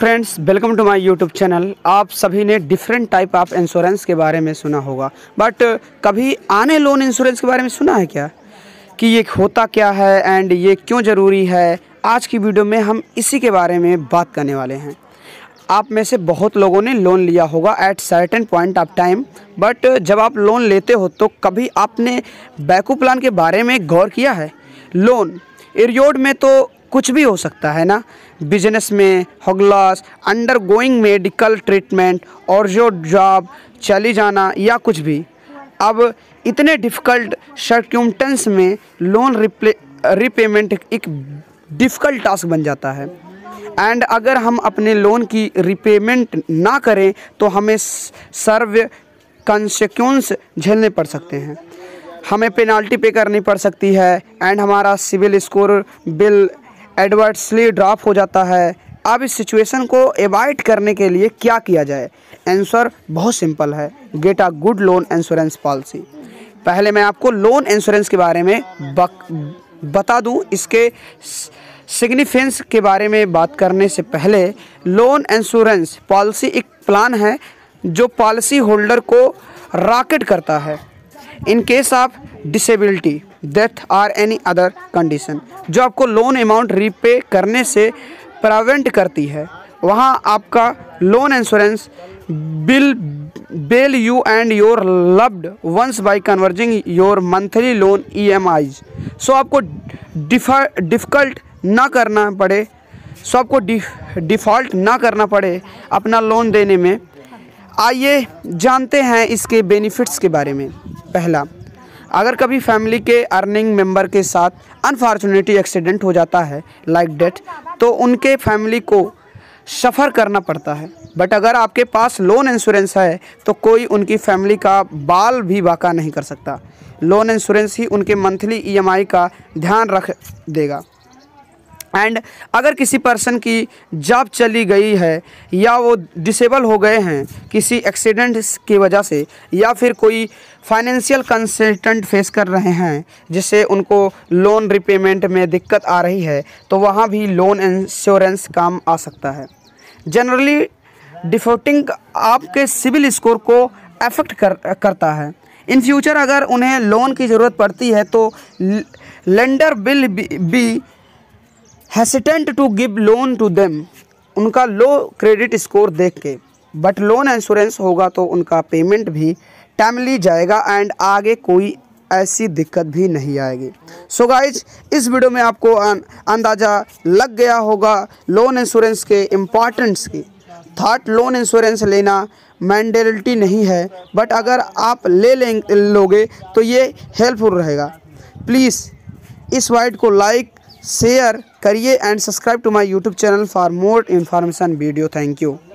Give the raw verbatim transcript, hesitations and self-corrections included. Friends welcome to my YouTube channel. आप सभी ने डिफरेंट टाइप ऑफ इंश्योरेंस के बारे में सुना होगा, बट कभी आने लोन इंश्योरेंस के बारे में सुना है क्या कि ये होता क्या है एंड ये क्यों ज़रूरी है? आज की वीडियो में हम इसी के बारे में बात करने वाले हैं। आप में से बहुत लोगों ने लोन लिया होगा at certain point of time, but जब आप लोन लेते हो तो कभी आपने बैकअप प्लान के बारे में गौर किया है? लोन एरियोड में तो कुछ भी हो सकता है ना, बिजनेस में हॉगलॉस, अंडर गोइंग मेडिकल ट्रीटमेंट और जो जॉब चली जाना या कुछ भी। अब इतने डिफ़िकल्ट सर्क्यूमटेंस में लोन रिपेमेंट एक डिफ़िकल्ट टास्क बन जाता है एंड अगर हम अपने लोन की रिपेमेंट ना करें तो हमें सर्व कंसिक्वेंस झेलने पड़ सकते हैं। हमें पेनाल्टी पे करनी पड़ सकती है एंड हमारा CIBIL score will adversely drop हो जाता है। अब इस सिचुएशन को एवॉइड करने के लिए क्या किया जाए? आंसर बहुत सिंपल है, get a good loan insurance policy. पहले मैं आपको लोन इंश्योरेंस के बारे में बता दूं, इसके सिग्निफिकेंस के बारे में बात करने से पहले, लोन इंश्योरेंस पॉलिसी एक प्लान है जो पॉलिसी होल्डर को रॉकेट करता है in case of disability, death और एनी अदर कंडीशन, जो आपको लोन अमाउंट रीपे करने से प्रिवेंट करती है। वहाँ आपका loan insurance will bell you and your loved ones by converging your monthly loan E M Is. सो आपको डिफ़िकल्ट ना करना पड़े सो आपको डिफ़ॉल्ट ना करना पड़े अपना लोन देने में। आइए जानते हैं इसके बेनिफिट्स के बारे में। पहला, अगर कभी फैमिली के अर्निंग मेंबर के साथ अनफॉर्चुनेटली एक्सीडेंट हो जाता है लाइक डेथ, तो उनके फैमिली को सफ़र करना पड़ता है, बट अगर आपके पास लोन इंश्योरेंस है तो कोई उनकी फैमिली का बाल भी बाका नहीं कर सकता। लोन इंश्योरेंस ही उनके मंथली ई एम आई का ध्यान रख देगा। एंड अगर किसी पर्सन की जॉब चली गई है या वो डिसेबल हो गए हैं किसी एक्सीडेंट की वजह से, या फिर कोई फाइनेंशियल कंसल्टेंट फेस कर रहे हैं जिससे उनको लोन रिपेमेंट में दिक्कत आ रही है, तो वहाँ भी लोन इंश्योरेंस काम आ सकता है। जनरली डिफॉल्टिंग आपके सिविल स्कोर को अफेक्ट कर, करता है। इन फ्यूचर अगर उन्हें लोन की ज़रूरत पड़ती है तो लेंडर बिल भी hesitant to give loan to them, उनका लो क्रेडिट स्कोर देख के, बट लोन इंश्योरेंस होगा तो उनका पेमेंट भी टाइमली जाएगा एंड आगे कोई ऐसी दिक्कत भी नहीं आएगी। सो गाइज, इस वीडियो में आपको अंदाज़ा लग गया होगा लोन इंश्योरेंस के इम्पॉर्टेंस की। थॉट, लोन इंश्योरेंस लेना मैंडेटरी नहीं है, बट अगर आप ले लोगे तो ये हेल्पफुल रहेगा। प्लीज़ इस वीडियो को लाइक शेयर करिए and subscribe to my YouTube channel for more information video. Thank you.